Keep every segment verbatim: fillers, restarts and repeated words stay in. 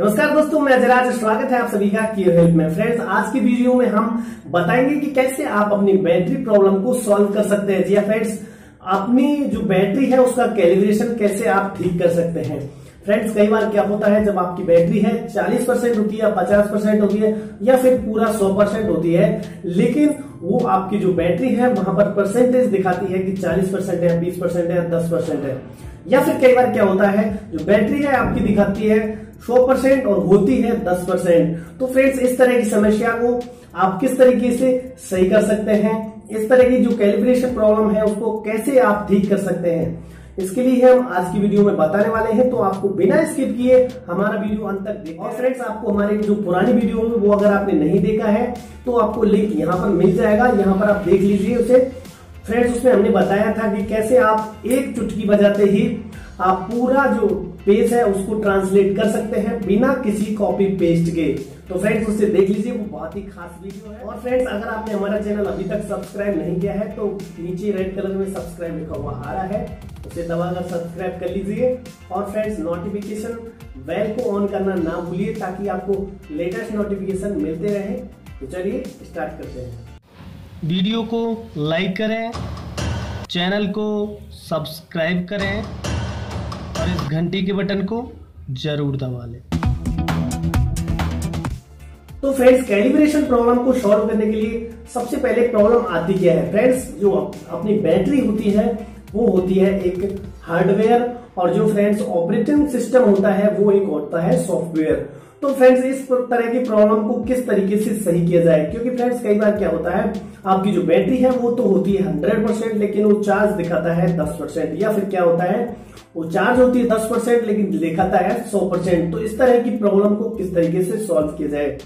नमस्कार दोस्तों, मैं अजयराज। स्वागत है आप सभी का कियो हेल्प में। फ्रेंड्स, आज की वीडियो में हम बताएंगे कि कैसे आप अपनी बैटरी प्रॉब्लम को सॉल्व कर सकते हैं। जी हां फ्रेंड्स, अपनी जो बैटरी है उसका कैलिब्रेशन कैसे आप ठीक कर सकते हैं। फ्रेंड्स, कई बार क्या होता है, जब आपकी बैटरी है चालीस परसेंट होती है, पचास परसेंट होती है या फिर पूरा सौ परसेंट होती है, लेकिन वो आपकी जो बैटरी है वहां पर परसेंटेज दिखाती है कि चालीस परसेंट है, बीस परसेंट है, दस परसेंट है। या फिर कई बार क्या होता है, जो बैटरी है आपकी दिखाती है सौ परसेंट और होती है दस परसेंट। तो फ्रेंड्स, इस तरह की समस्या को आप किस तरीके से सही कर सकते हैं, इस तरह की जो कैलिब्रेशन प्रॉब्लम है उसको कैसे आप ठीक कर सकते हैं, इसके लिए हम आज की वीडियो में बताने वाले हैं। तो आपको बिना स्किप किए हमारा वीडियो अंत तक देखो। और फ्रेंड्स, आपको हमारे जो पुरानी वीडियो में वो अगर आपने नहीं देखा है तो आपको लिंक यहाँ पर मिल जाएगा, यहाँ पर आप देख लीजिए उसे। फ्रेंड्स, उसमें हमने बताया था कि कैसे आप एक चुटकी बजाते ही आप पूरा जो पेज है उसको ट्रांसलेट कर सकते हैं बिना किसी कॉपी पेस्ट के। तो फ्रेंड्स, उससे देख लीजिए, वो बहुत ही खास वीडियो है। और फ्रेंड्स, अगर आपने हमारा चैनल अभी तक सब्सक्राइब नहीं किया है तो नीचे रेड कलर में सब्सक्राइब लिखा हुआ आ रहा है, उसे दबाकर सब्सक्राइब कर लीजिए। और फ्रेंड्स, नोटिफिकेशन बेल को ऑन करना ना भूलिए ताकि आपको लेटेस्ट नोटिफिकेशन मिलते रहे। तो चलिए स्टार्ट करते हैं। वीडियो को लाइक करें, चैनल को सब्सक्राइब करें और इस घंटी के बटन को जरूर दबा लें। तो फ्रेंड्स, कैलिब्रेशन प्रॉब्लम को सॉल्व करने के लिए सबसे पहले प्रॉब्लम आती क्या है। फ्रेंड्स, जो अपनी बैटरी होती है वो होती है एक हार्डवेयर, और जो फ्रेंड्स ऑपरेटिंग सिस्टम होता है वो एक होता है सॉफ्टवेयर। तो फ्रेंड्स, इस तरह की प्रॉब्लम को किस तरीके से सही किया जाए, क्योंकि फ्रेंड्स कई बार क्या होता है, आपकी जो बैटरी है वो तो होती है हंड्रेड परसेंट, लेकिन वो चार्ज दिखाता है दस परसेंट। या फिर क्या होता है, वो चार्ज होती है दस परसेंट लेकिन दिखाता है सौ परसेंट। तो इस तरह की प्रॉब्लम को किस तरीके से सॉल्व किया जाए।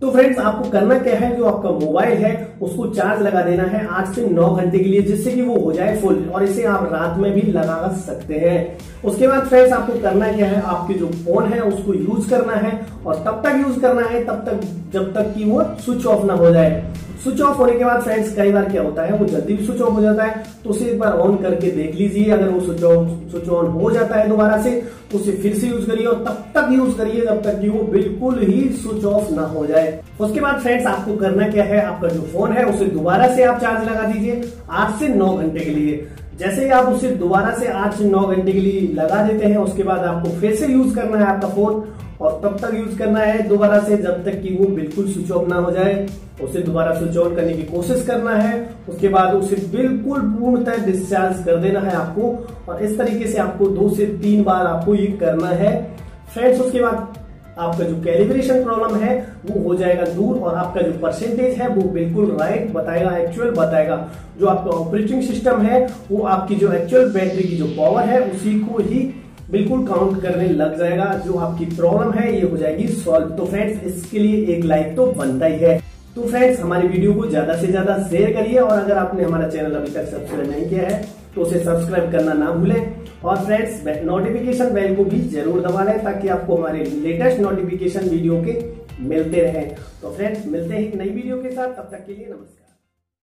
तो फ्रेंड्स, आपको करना क्या है, जो आपका मोबाइल है उसको चार्ज लगा देना है आठ से नौ घंटे के लिए, जिससे कि वो हो जाए फुल, और इसे आप रात में भी लगा सकते हैं। उसके बाद फ्रेंड्स, आपको करना क्या है, आपके जो फोन है उसको यूज करना है, और तब तक यूज करना है तब तक जब तक कि वो स्विच ऑफ ना हो जाए। स्विच ऑफ होने के बाद फ्रेंड्स, कई बार क्या होता है, वो जल्दी भी स्विच ऑफ हो जाता है, तो उसे एक बार ऑन करके देख लीजिए। अगर वो स्विच ऑफ स्विच ऑन हो जाता है दोबारा से, तो उसे फिर से यूज करिए, और तब तक यूज करिए जब तक कि वो बिल्कुल ही स्विच ऑफ ना हो जाए। उसके बाद फ्रेंड्स, आपको करना क्या है, आपका जो फोन है उसे दोबारा से आप चार्ज लगा दीजिए आठ से नौ घंटे के लिए। जैसे ही आप उसे दोबारा से आठ से नौ घंटे के लिए लगा देते हैं, उसके बाद आपको फिर से यूज करना है आपका फोन, और तब तक यूज करना है दोबारा से जब तक कि वो बिल्कुल स्विच ऑफ ना हो जाए। उसे दोबारा स्विच ऑन करने की कोशिश करना है, उसके बाद उसे बिल्कुल पूर्णतः डिस्चार्ज कर देना है आपको, और इस तरीके से आपको दो से तीन बार आपको ये करना है। फ्रेंड्स, उसके बाद आपका जो कैलिब्रेशन प्रॉब्लम है वो हो जाएगा दूर, और आपका जो परसेंटेज है वो बिल्कुल राइट बताएगा, एक्चुअल बताएगा। जो आपका ऑपरेटिंग सिस्टम है वो आपकी जो एक्चुअल बैटरी की जो पावर है उसी को ही बिल्कुल काउंट करने लग जाएगा। जो आपकी प्रॉब्लम है ये हो जाएगी सॉल्व। तो फ्रेंड्स, इसके लिए एक लाइक तो बनता ही है। तो फ्रेंड्स, हमारी वीडियो को ज्यादा से ज्यादा शेयर करिए, और अगर आपने हमारा चैनल अभी तक सब्सक्राइब नहीं किया है तो उसे सब्सक्राइब करना ना भूलें। और फ्रेंड्स, नोटिफिकेशन बेल को भी जरूर दबा लें ताकि आपको हमारे लेटेस्ट नोटिफिकेशन वीडियो के मिलते रहे। तो फ्रेंड्स, मिलते हैं नई वीडियो के साथ, तब तक के लिए नमस्कार।